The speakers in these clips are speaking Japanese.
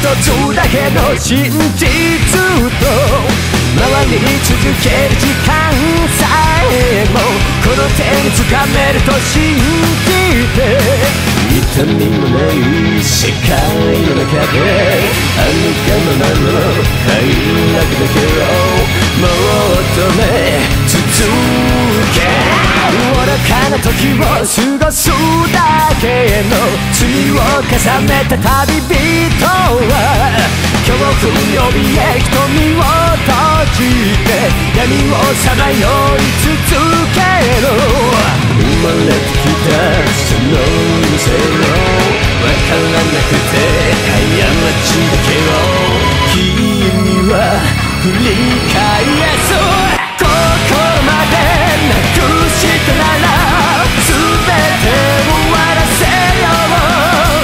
つだけの真実と回り続ける時間さえもこの手につかめると信じて痛みもない世界の中であの我慢の快楽だけを求め続け愚かな時を過ごすだけの罪を重ねた旅人は恐怖の怯え瞳を閉じて闇をさまよい続けろ生まれてきたその店をわからなくて過ちだけを君は振り返す「あふれ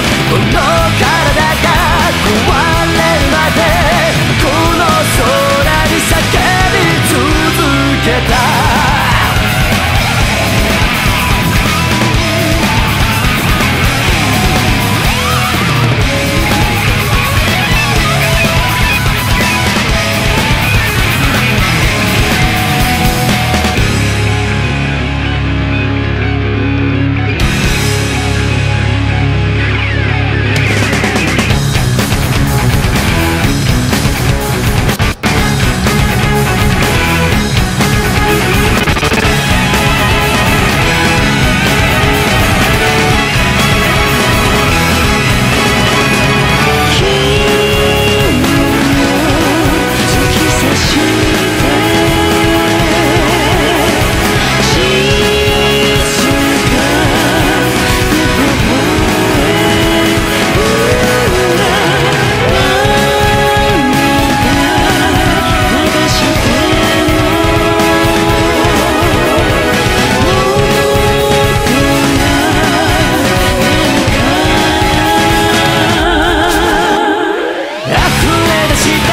出した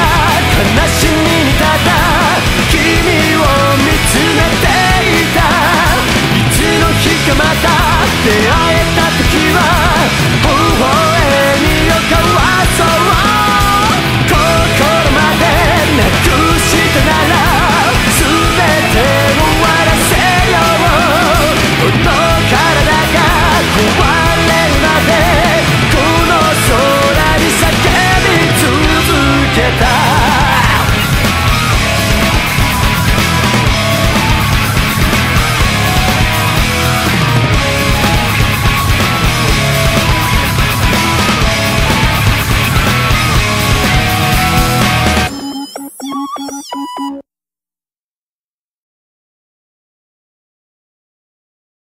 悲しみ」